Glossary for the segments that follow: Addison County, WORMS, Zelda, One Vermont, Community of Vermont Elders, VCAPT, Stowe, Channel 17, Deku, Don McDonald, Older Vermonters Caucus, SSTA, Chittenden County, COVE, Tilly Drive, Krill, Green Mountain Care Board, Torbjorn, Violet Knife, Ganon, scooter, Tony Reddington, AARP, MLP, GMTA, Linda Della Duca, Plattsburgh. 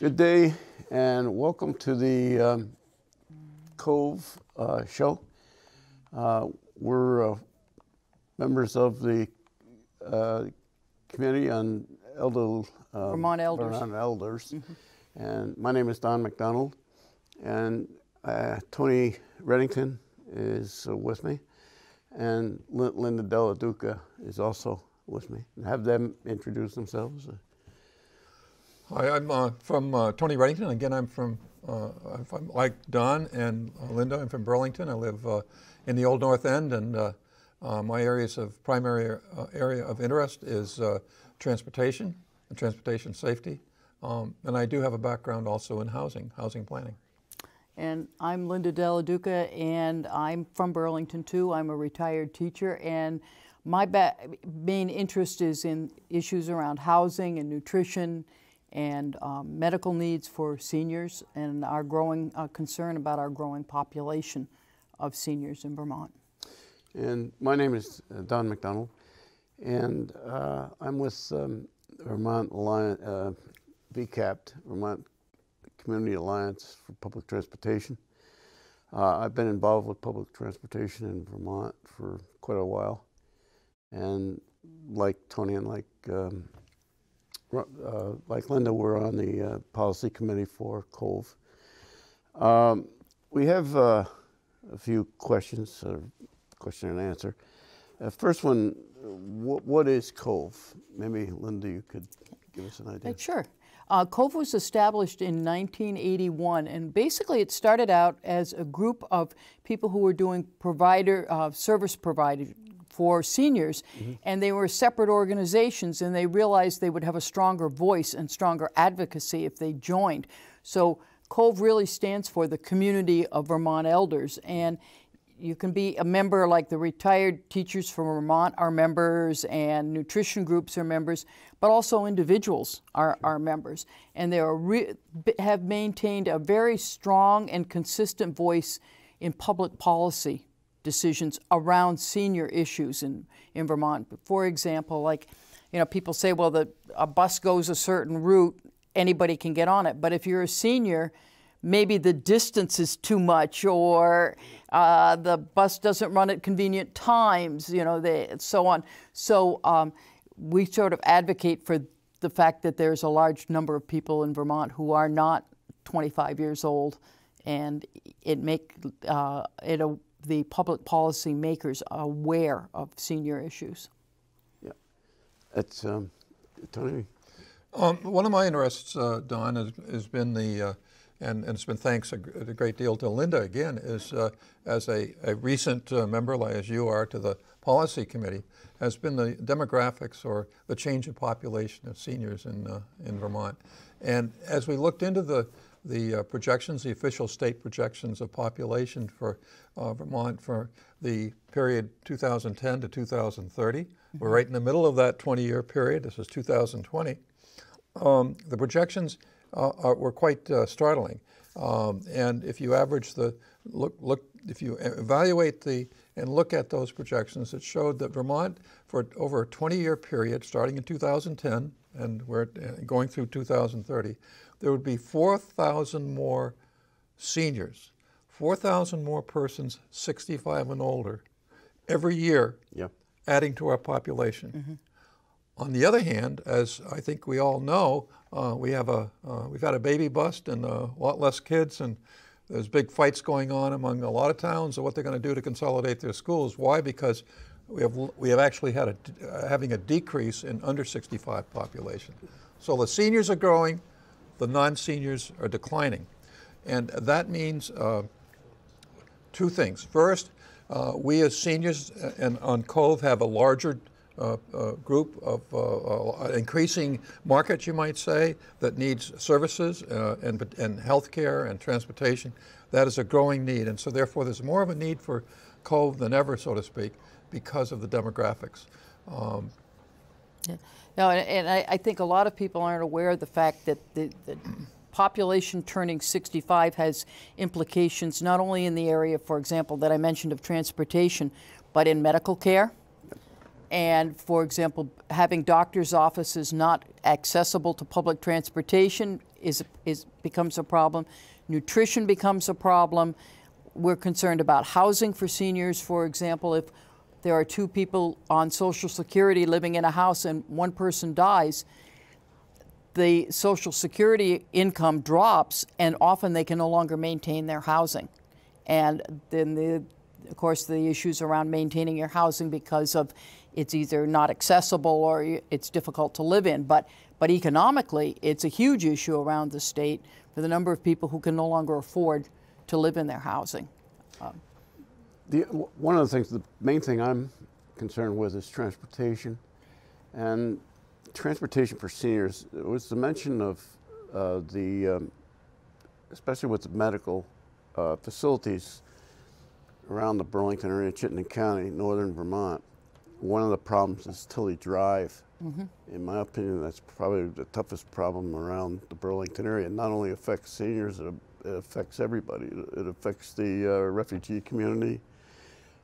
Good day, and welcome to the COVE show. We're members of the Committee on Vermont Elders. Mm-hmm. And my name is Don McDonald, and Tony Reddington is with me, and Linda Della Duca is also with me. Have them introduce themselves. Hi, I'm from Tony Reddington. Again, I'm from, like Don and Linda, I'm from Burlington. I live in the Old North End, and my primary area of interest is transportation and transportation safety. And I do have a background also in housing planning. And I'm Linda Della Duca, and I'm from Burlington too. I'm a retired teacher, and my main interest is in issues around housing and nutrition and medical needs for seniors, and our growing concern about our growing population of seniors in Vermont. And my name is Don McDonald, and I'm with Vermont Alliance, VCAPT, Vermont Community Alliance for Public Transportation. I've been involved with public transportation in Vermont for quite a while, and like Tony and like Linda, we're on the policy committee for COVE. We have a few questions, question and answer. First one, what is COVE? Maybe Linda, you could give us an idea. Sure. COVE was established in 1981, and basically it started out as a group of people who were doing service provider for seniors, mm-hmm. and they were separate organizations, and they realized they would have a stronger voice and stronger advocacy if they joined. So COVE really stands for the Community of Vermont Elders, and you can be a member, like the retired teachers from Vermont are members, and nutrition groups are members, but also individuals are members. And they are have maintained a very strong and consistent voice in public policy decisions around senior issues in Vermont. For example, like, you know, people say, well, a bus goes a certain route, anybody can get on it. But if you're a senior, maybe the distance is too much, or the bus doesn't run at convenient times, you know, so on. So we sort of advocate for the fact that there's a large number of people in Vermont who are not 25 years old, and it make it the public policy makers aware of senior issues. Yeah, that's Tony. One of my interests, Don, has been the. And it's been thanks a great deal to Linda again, is as a recent member, like as you are, to the policy committee, has been the demographics or the change in population of seniors in Vermont. And as we looked into the projections, the official state projections of population for Vermont for the period 2010 to 2030, we're right in the middle of that 20-year period. This is 2020. The projections were quite startling, and if you average the if you evaluate and look at those projections, it showed that Vermont, for over a 20-year period, starting in 2010 and we're going through 2030, there would be 4,000 more seniors, 4,000 more persons 65 and older, every year, yep. adding to our population. Mm-hmm. On the other hand, as I think we all know, we've had a baby bust and a lot less kids, and there's big fights going on among a lot of towns of what they're going to do to consolidate their schools. Why? Because we have actually had having a decrease in under 65 population. So the seniors are growing, the non-seniors are declining, and that means two things. First, we as seniors and on COVE have a larger group of increasing market, you might say, that needs services and health care and transportation. That is a growing need, and so therefore there's more of a need for COVE than ever, so to speak, because of the demographics. Yeah. No, and I think a lot of people aren't aware of the fact that the population turning 65 has implications not only in the area, for example, that I mentioned of transportation, but in medical care, And for example, having doctor's offices not accessible to public transportation becomes a problem. Nutrition becomes a problem. We're concerned about housing for seniors, for example. If there are two people on Social Security living in a house and one person dies, the Social Security income drops, and often they can no longer maintain their housing. And then, of course, the issues around maintaining your housing because of it's either not accessible or it's difficult to live in. But economically, it's a huge issue around the state for the number of people who can no longer afford to live in their housing. One of the things, the main thing I'm concerned with is transportation. And transportation for seniors, it was the mention of especially with the medical facilities around the Burlington area, Chittenden County, northern Vermont. One of the problems is Tilly Drive. Mm-hmm. In my opinion, that's probably the toughest problem around the Burlington area. It not only affects seniors, it affects everybody. It affects the refugee community.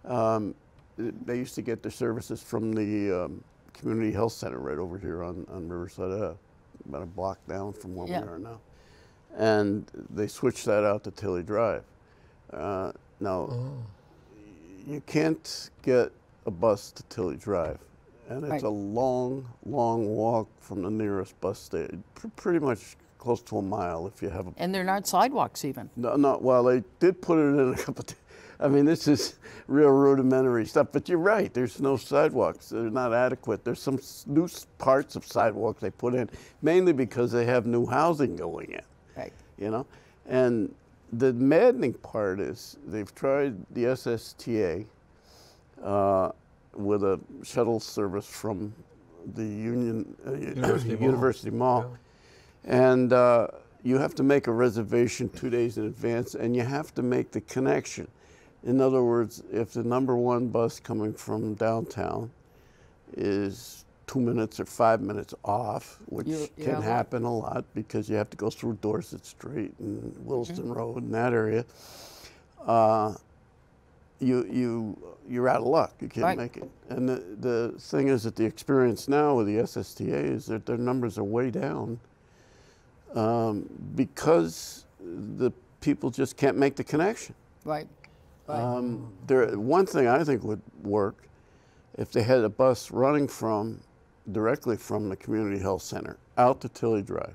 They used to get their services from the Community Health Center right over here on Riverside Ave, about a block down from where we are now. And they switched that out to Tilly Drive. You can't get a bus to Tilly Drive, and it's a long, long walk from the nearest bus station, pretty much close to a mile if you have a... And there are not sidewalks even. No, well, they did put it in a couple of times. I mean, this is real rudimentary stuff, but you're right, there's no sidewalks. They're not adequate. There's some loose parts of sidewalks they put in, mainly because they have new housing going in, you know? And the maddening part is they've tried the SSTA with a shuttle service from the University Mall. Yeah. And you have to make a reservation 2 days in advance, and you have to make the connection. In other words, if the number one bus coming from downtown is 2 minutes or 5 minutes off, which can happen a lot because you have to go through Dorset Street and Williston Road and that area, you're out of luck. You can't make it. And the thing is that the experience now with the SSTA is that their numbers are way down because the people just can't make the connection. One thing I think would work if they had a bus running directly from the Community Health Center out to Tilly Drive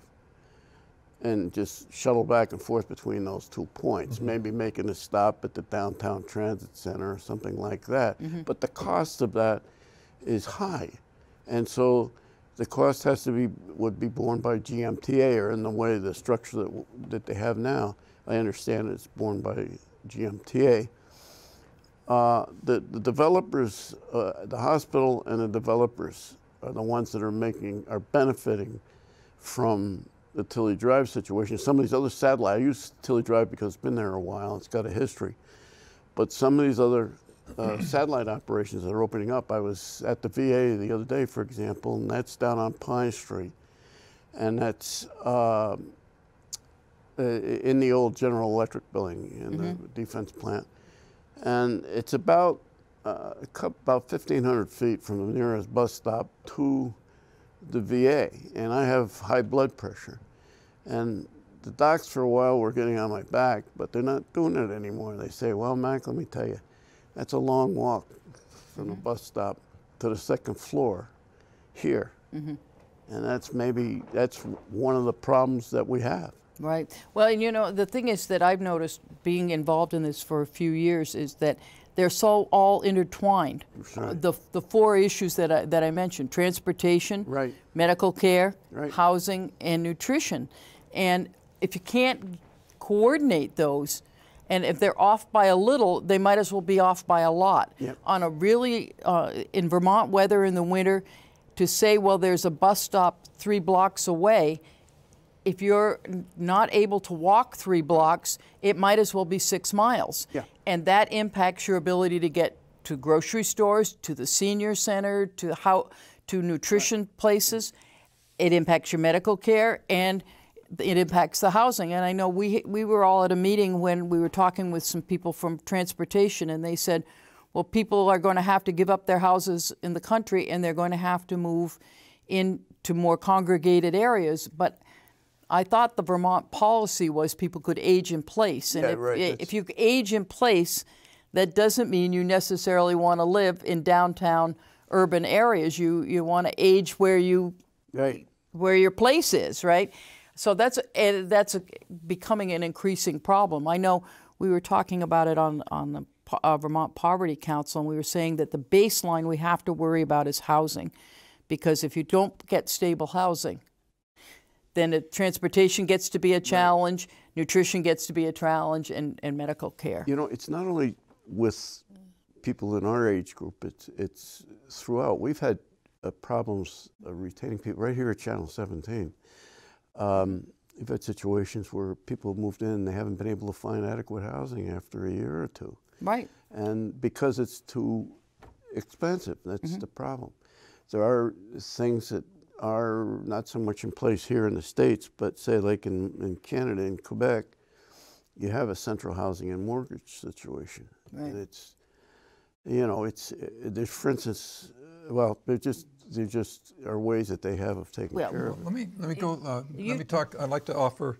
and just shuttle back and forth between those 2 points, maybe making a stop at the downtown transit center or something like that. But the cost of that is high. And so the cost would be borne by GMTA, or in the way the structure that they have now, I understand it's borne by GMTA. The developers, the hospital and the developers are the ones that are benefiting from the Tilly Drive situation. Some of these other satellite, I use Tilly Drive because it's been there a while, it's got a history. But some of these other satellite operations that are opening up, I was at the VA the other day, for example, and that's down on Pine Street. And that's in the old General Electric building in the defense plant. And it's about 1,500 feet from the nearest bus stop to the VA. And I have high blood pressure. And the docs for a while were getting on my back, but they're not doing it anymore. They say, well, Mac, let me tell you, that's a long walk from the bus stop to the second floor here. And that's one of the problems that we have. Right. Well, and you know, the thing is that I've noticed being involved in this for a few years is that they're so all intertwined. The four issues that I mentioned, transportation, medical care, housing, and nutrition. And if you can't coordinate those, and if they're off by a little, they might as well be off by a lot. On a really, in Vermont weather in the winter, to say, well, there's a bus stop 3 blocks away, if you're not able to walk 3 blocks, it might as well be 6 miles. And that impacts your ability to get to grocery stores, to the senior center, to nutrition places. It impacts your medical care, and it impacts the housing. And I know we were all at a meeting when we were talking with some people from transportation, and they said, Well, people are going to have to give up their houses in the country, and they're going to have to move into more congregated areas. But I thought the Vermont policy was people could age in place. And yeah, if you age in place, that doesn't mean you necessarily want to live in downtown urban areas. You want to age where you where your place is, right? So that's becoming an increasing problem. I know we were talking about it on the Vermont Poverty Council, and we were saying that the baseline we have to worry about is housing, because if you don't get stable housing, then transportation gets to be a challenge, nutrition gets to be a challenge, and medical care. You know, it's not only with people in our age group, it's throughout. We've had problems retaining people right here at Channel 17. We've had situations where people have moved in and they haven't been able to find adequate housing after a year or two. Right. And because it's too expensive, that's the problem. There are things that are not so much in place here in the States, but say like in Canada, in Quebec, you have a central housing and mortgage situation. Right. And it's, you know, it's, there's, for instance, well, there just are ways that they have of taking care of it. Let me go. Let me talk. I'd like to offer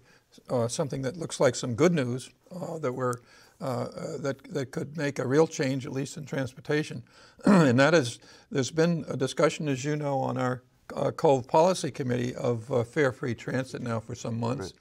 something that looks like some good news that could make a real change, at least in transportation, and that is there's been a discussion, as you know, on our COVE policy committee of fare free transit now for some months.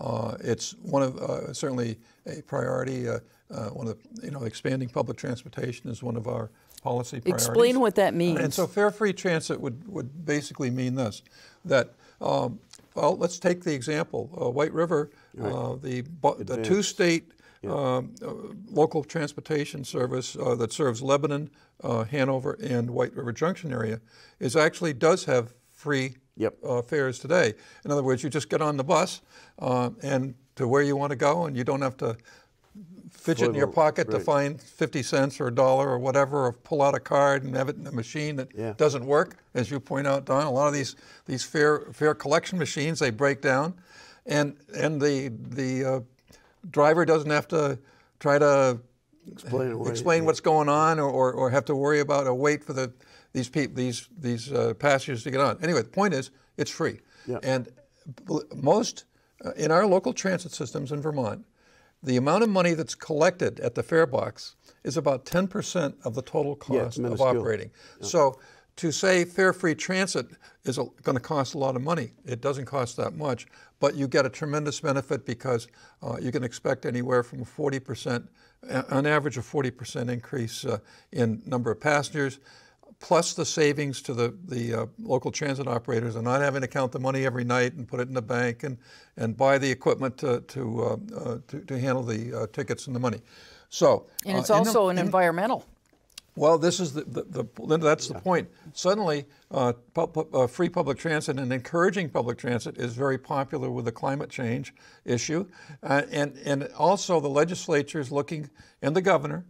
Right. It's one of certainly a priority. One of the, expanding public transportation is one of our policy priorities. Explain what that means. And so fare-free transit would basically mean this, that, well, let's take the example, White River, the two-state local transportation service that serves Lebanon, Hanover, and White River Junction area actually does have free fares today. In other words, you just get on the bus and to where you want to go, and you don't have to fidget in your pocket to find 50 cents or a dollar or whatever, or pull out a card and have it in a machine that doesn't work. As you point out, Don, a lot of these fare collection machines, they break down, and the driver doesn't have to try to explain what's going on, or have to worry about or wait for these passengers to get on. Anyway, the point is it's free, and most in our local transit systems in Vermont, the amount of money that's collected at the fare box is about 10% of the total cost of operating. Yeah. So to say fare-free transit is going to cost a lot of money, it doesn't cost that much, but you get a tremendous benefit because you can expect anywhere from 40%, on average a 40% increase in number of passengers, plus the savings to the local transit operators and not having to count the money every night and put it in the bank and buy the equipment to handle the tickets and the money. So and it's also an environmental. Well, this is Linda, that's the point. Suddenly, free public transit and encouraging public transit is very popular with the climate change issue, and also the legislature is looking, and the governor,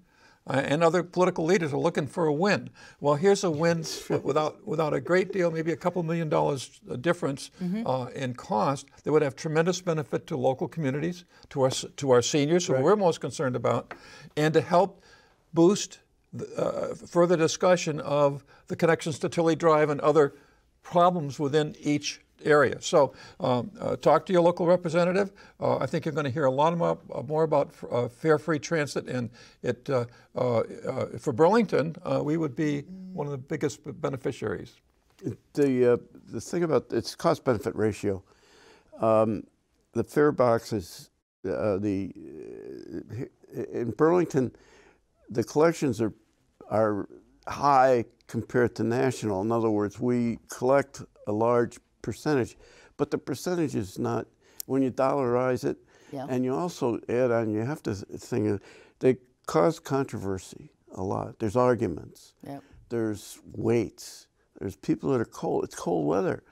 and other political leaders are looking for a win. Well, here's a win without a great deal, maybe a couple $1,000,000 difference in cost that would have tremendous benefit to local communities, to our seniors, who we're most concerned about, and to help boost further discussion of the connections to Tilly Drive and other problems within each area. So talk to your local representative. I think you're going to hear a lot more about fare-free transit, and it for Burlington, we would be one of the biggest beneficiaries. The thing about its cost-benefit ratio, the fare box is in Burlington, the collections are high compared to national. In other words, we collect a large percentage, but the percentage is not, when you dollarize it, and you also add on, you have to think, they cause controversy a lot. There's arguments, there's waits, there's people that are cold, it's cold weather.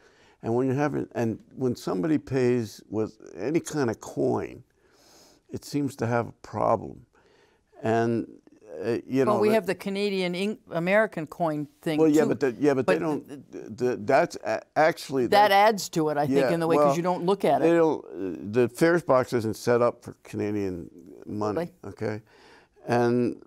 And when you have, and when somebody pays with any kind of coin, it seems to have a problem. And well, we have the Canadian-American coin thing. Well, yeah, too. But they don't. That's actually that adds to it, I think, in the way, because you don't look at it. The fares box isn't set up for Canadian money, okay? And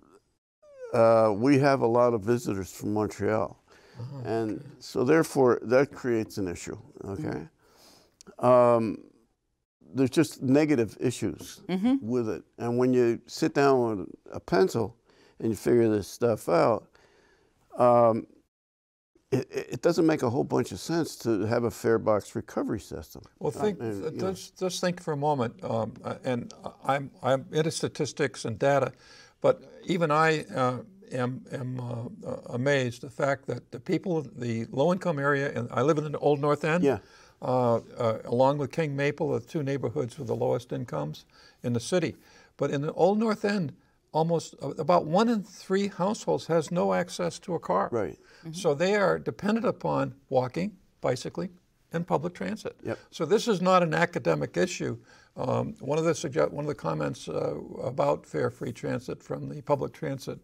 we have a lot of visitors from Montreal. Oh, and okay. So therefore, that creates an issue, okay? Mm-hmm. There's just negative issues mm-hmm. with it. And when you sit down with a pencil and you figure this stuff out, it doesn't make a whole bunch of sense to have a fare box recovery system. Well, just think for a moment, and I'm into statistics and data, but even I am amazed at the fact that the people, the low-income area, and I live in the Old North End, yeah. Along with King Maple, the two neighborhoods with the lowest incomes in the city. But in the Old North End, almost about 1 in 3 households has no access to a car. Right. Mm-hmm. So they are dependent upon walking, bicycling, and public transit. Yep. So this is not an academic issue. One of the comments about fare free transit from the public transit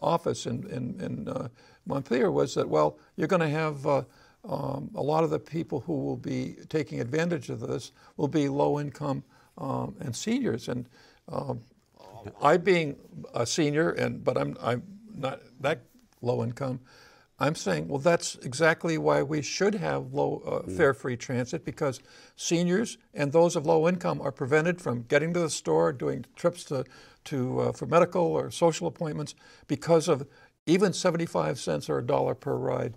office in Montpelier was that, well, you're going to have a lot of the people who will be taking advantage of this will be low income and seniors. And I being a senior, but I'm not that low income, I'm saying, well, that's exactly why we should have fare-free transit, because seniors and those of low income are prevented from getting to the store, doing trips for medical or social appointments because of even 75 cents or $1 per ride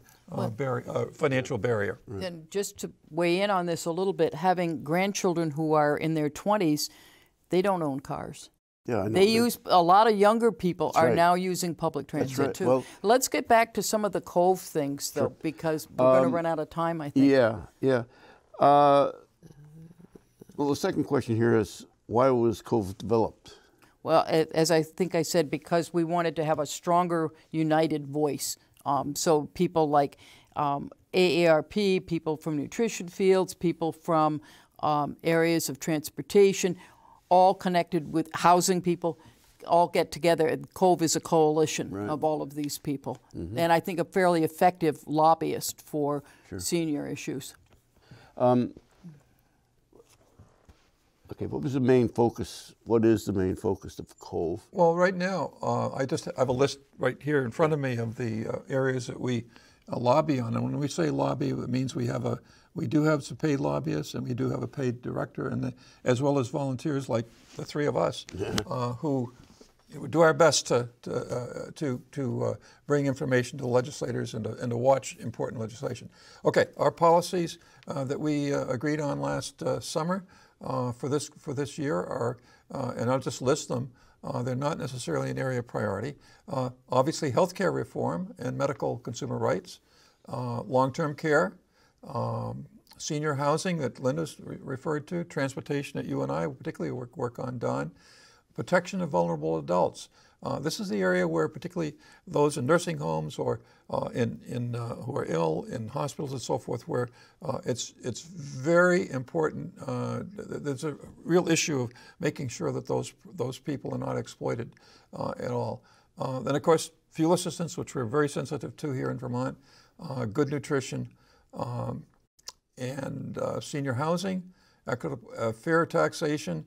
financial barrier. Right. And just to weigh in on this a little bit, having grandchildren who are in their 20s, they don't own cars. Yeah, I know. A lot of younger people are now using public transit too. Well, let's get back to some of the COVE things though, because we're going to run out of time, I think. Yeah, yeah. Well, the second question here is, why was COVE developed? Well, as I think I said, because we wanted to have a stronger, united voice. So people like AARP, people from nutrition fields, people from areas of transportation, all connected with housing people, all get together. And COVE is a coalition right. of all of these people. Mm-hmm. And I think a fairly effective lobbyist for sure. senior issues. Okay, what was the main focus? What is the main focus of COVE? Well, right now, I have a list right here in front of me of the areas that we lobby on. And when we say lobby, it means we do have some paid lobbyists, and we do have a paid director, and as well as volunteers like the three of us, who do our best to bring information to legislators and to watch important legislation. Okay, our policies that we agreed on last summer for this year are, and I'll just list them. They're not necessarily an area of priority. Obviously, healthcare reform and medical consumer rights, long-term care. Senior housing that Linda's referred to, transportation that you and I particularly work on, Don, protection of vulnerable adults. This is the area where particularly those in nursing homes or who are ill in hospitals and so forth, where it's very important. There's a real issue of making sure that those people are not exploited at all. Then of course fuel assistance, which we're very sensitive to here in Vermont, good nutrition. And senior housing, fair taxation.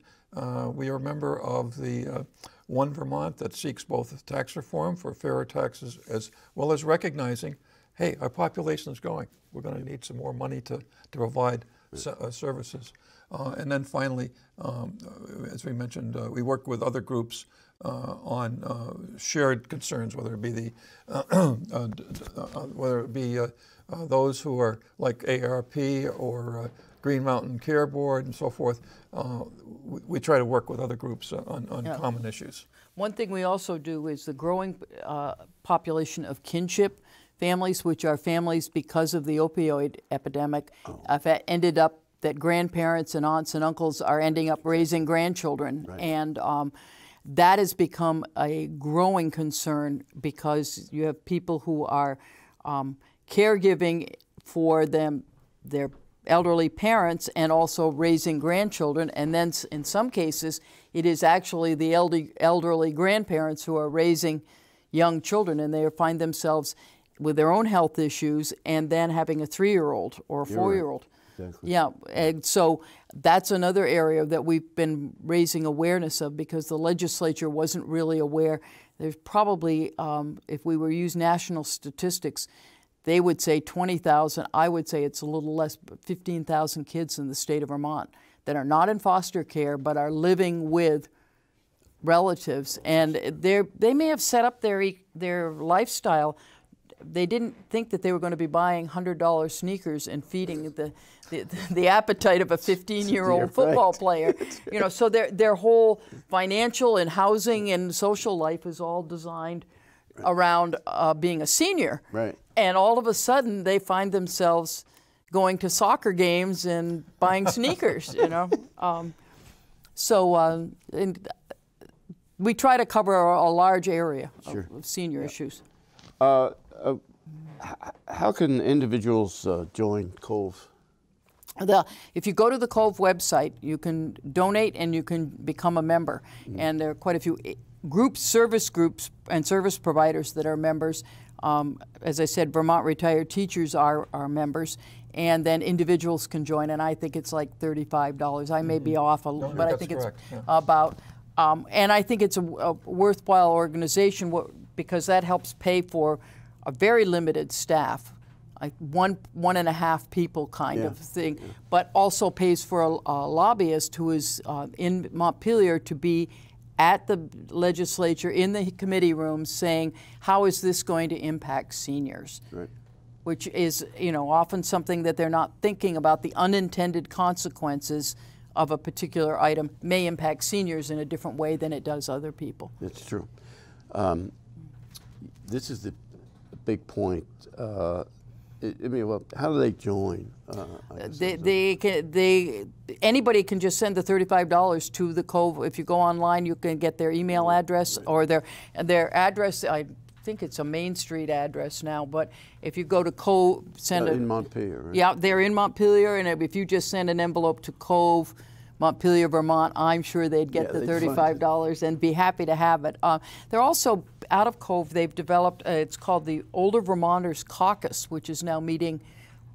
We are a member of the One Vermont that seeks both tax reform for fairer taxes, as well as recognizing, hey, our population is growing. We're going to need some more money to provide services. And then finally, as we mentioned, we work with other groups on shared concerns, whether it be those who are like AARP or Green Mountain Care Board and so forth. We try to work with other groups on yeah. common issues. One thing we also do is the growing population of kinship families, which are families because of the opioid epidemic, ended up that grandparents and aunts and uncles are ending up raising grandchildren. Right. And that has become a growing concern because you have people who are caregiving for their elderly parents and also raising grandchildren. And then in some cases, it is actually the elderly grandparents who are raising young children, and they find themselves with their own health issues and then having a 3-year-old or a 4-year-old. Exactly. Yeah, and so that's another area that we've been raising awareness of, because the legislature wasn't really aware. There's probably, if we were to use national statistics, they would say 20,000. I would say it's a little less, but 15,000 kids in the state of Vermont that are not in foster care but are living with relatives, and they may have set up their lifestyle. They didn't think that they were going to be buying $100 sneakers and feeding the appetite of a 15-year-old football player. You know, so their whole financial and housing and social life is all designed around being a senior. Right. And all of a sudden, they find themselves going to soccer games and buying sneakers. You know, and we try to cover a large area of senior issues. How can individuals join COVE? If you go to the COVE website, you can donate and you can become a member. Mm-hmm. And there are quite a few service groups and service providers that are members. As I said, Vermont retired teachers are members. And then individuals can join, and I think it's like $35. I may be off a little, but I think it's about. And I think it's a worthwhile organization. Because that helps pay for a very limited staff, like one and a half people kind of thing, but also pays for a lobbyist who is in Montpelier to be at the legislature in the committee room saying, how is this going to impact seniors? Right. Which is, you know, often something that they're not thinking about. The unintended consequences of a particular item may impact seniors in a different way than it does other people. That's true. This is the big point. How do they join? Anybody can just send the $35 to the COVE. If you go online, you can get their email address or their address. I think it's a Main Street address now, but if you go to COVE, in Montpelier. Right? Yeah, they're in Montpelier, and if you just send an envelope to COVE, Montpelier, Vermont, I'm sure they'd get the $35 and be happy to have it. They're also, out of COVE, they've developed, it's called the Older Vermonters Caucus, which is now meeting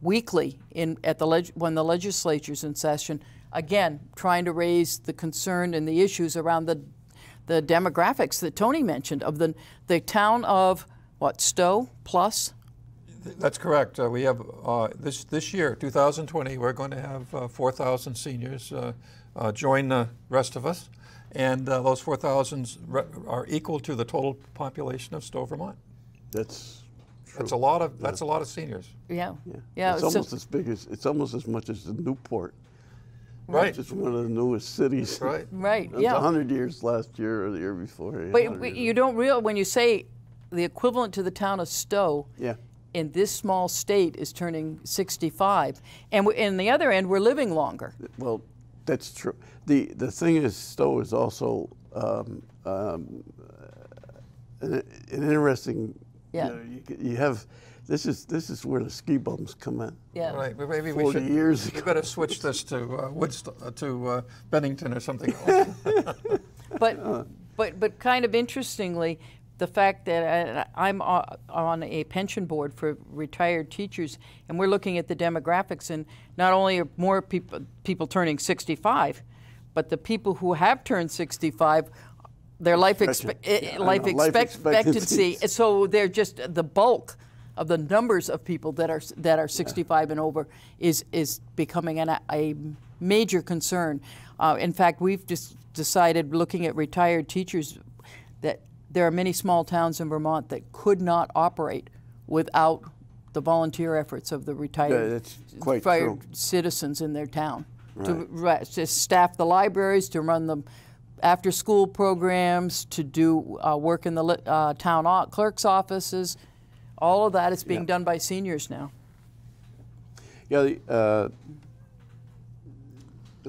weekly when the legislature's in session, again, trying to raise the concern and the issues around the demographics that Tony mentioned of the town of, what, Stowe plus? That's correct. We have this year, 2020, we're going to have 4,000 seniors join the rest of us, and those 4,000 are equal to the total population of Stowe, Vermont. That's true. That's a lot of that's a lot of seniors. Yeah, yeah. It's almost as big as as much as the Newport. Right. It's just one of the newest cities. Right. Right. It was 100 years last year or the year before. But you don't realize when you say the equivalent to the town of Stowe. Yeah. In this small state is turning 65, and in the other end, we're living longer. Well, that's true. The thing is, Stowe is also an interesting. Yeah. You have this is where the ski bumps come in. Yeah. Right. Well, maybe 40 years ago. We better switch this to Bennington or something else. But kind of interestingly. The fact that I'm on a pension board for retired teachers, and we're looking at the demographics, and not only are more people turning 65, but the people who have turned 65, their life expectancy. So they're just the bulk of the numbers of people that are 65 and over is becoming a major concern. In fact, we've just decided, looking at retired teachers, that there are many small towns in Vermont that could not operate without the volunteer efforts of the retired citizens in their town to staff the libraries, to run the after-school programs, to do work in the town clerk's offices. All of that is being done by seniors now. Yeah, the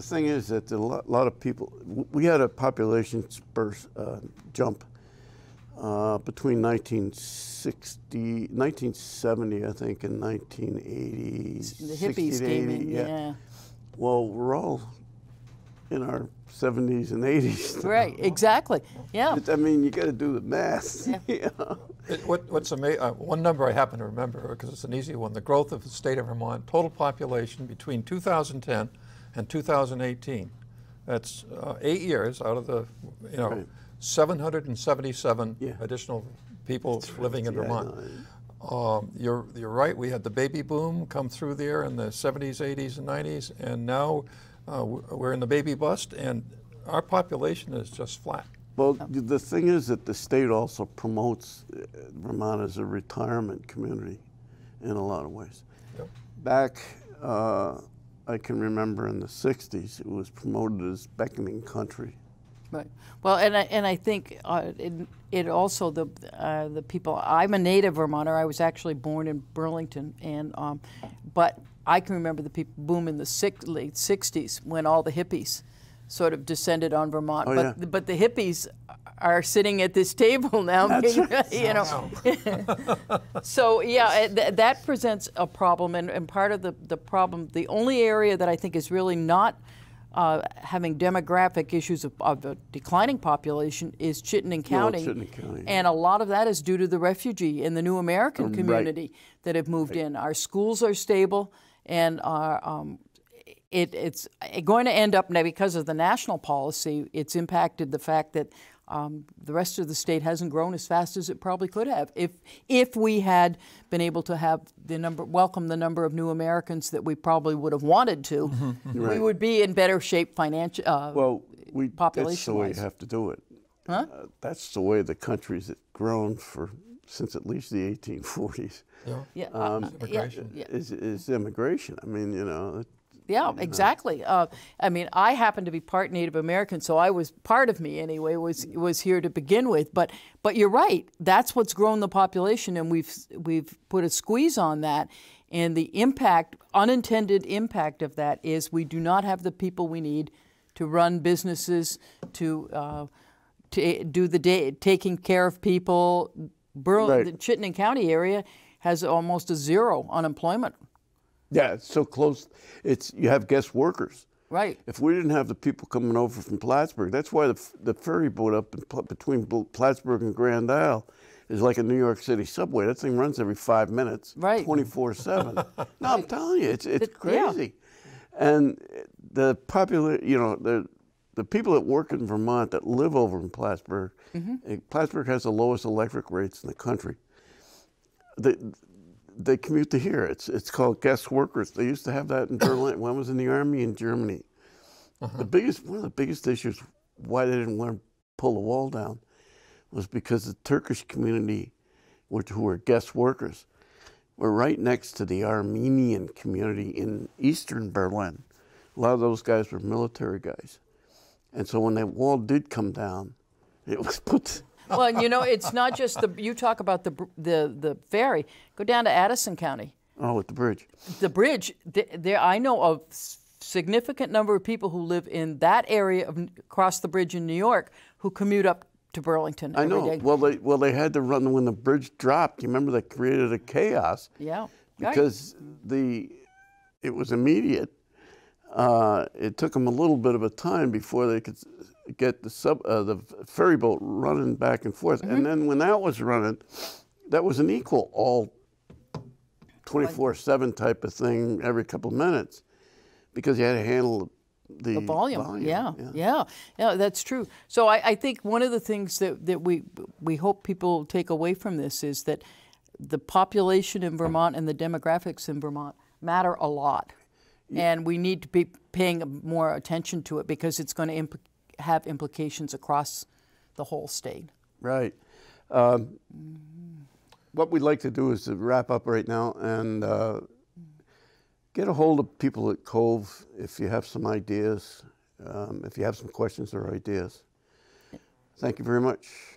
thing is that a lot of people, we had a population jump. Between 1970, I think, and 1980. The hippies came in, yeah. Well, we're all in our 70s and 80s. Right, exactly. Yeah. I mean, you got to do the math. Yeah. You know? What's amazing, one number I happen to remember because it's an easy one: the growth of the state of Vermont, total population between 2010 and 2018. That's 8 years out of the, you know, right. 777 yeah. additional people that's living right. in Vermont. Yeah, you're right. We had the baby boom come through there in the 70s, 80s, and 90s, and now we're in the baby bust, and our population is just flat. Well, the thing is that the state also promotes Vermont as a retirement community in a lot of ways. Yep. Back, I can remember in the 60s, it was promoted as beckoning country. Right. Well, and I think it also the people. I'm a native Vermonter. I was actually born in Burlington, and but I can remember the people boom in the late 60s when all the hippies sort of descended on Vermont. Oh, but yeah. But the hippies are sitting at this table now. That's right. You know. So yeah, that presents a problem, and part of the problem. The only area that I think is really not having demographic issues of a declining population is Chittenden County, and a lot of that is due to the refugee and the new American community right. that have moved right. in. Our schools are stable, and it's going to end up now because of the national policy. It's impacted the fact that the rest of the state hasn't grown as fast as it probably could have if we had been able to have the number welcome the number of new Americans that we probably would have wanted to. Right. We would be in better shape financially. Well, we population-wise. That's the way you have to do it. Huh? That's the way the country's grown for since at least the 1840s. Yeah. Yeah. Immigration. Yeah, yeah. Is immigration? I mean, you know. Yeah, exactly. I mean, I happen to be part Native American, so I was part of me anyway was here to begin with. But you're right. That's what's grown the population, and we've put a squeeze on that. And the impact, unintended impact of that is we do not have the people we need to run businesses, to do the taking care of people. Right. The Chittenden County area has almost a zero unemployment. Yeah, it's so close. It's you have guest workers. Right. If we didn't have the people coming over from Plattsburgh, that's why the ferry boat up between Plattsburgh and Grand Isle is like a New York City subway. That thing runs every 5 minutes, right? 24/7. No, I'm telling you, it's crazy. Yeah. And the popular, you know, the people that work in Vermont that live over in Plattsburgh, mm-hmm. Plattsburgh has the lowest electric rates in the country. They commute to here. It's called guest workers. They used to have that in Berlin when I was in the army in Germany. Uh-huh. One of the biggest issues why they didn't want to pull the wall down was because the Turkish community, who were guest workers, were right next to the Armenian community in eastern Berlin. A lot of those guys were military guys, and so when that wall did come down, it was put. Well, and you know, it's not just you talk about the ferry. Go down to Addison County. Oh, with the bridge. The bridge. There, I know a significant number of people who live in that area across the bridge in New York who commute up to Burlington. I know. Every day. Well, they had to run when the bridge dropped. You remember that created a chaos. Yeah. Because right. it was immediate. It took them a little bit of a time before they could get the ferry boat running back and forth. Mm-hmm. And then when that was running, that was an equal all 24/7 type of thing every couple of minutes because you had to handle the volume. Yeah, that's true. So I think one of the things that we hope people take away from this is that the population in Vermont and the demographics in Vermont matter a lot. Yeah. And we need to be paying more attention to it because it's going to have implications across the whole state. Right. What we'd like to do is to wrap up right now and get a hold of people at COVE if you have some ideas, if you have some questions or ideas. Thank you very much.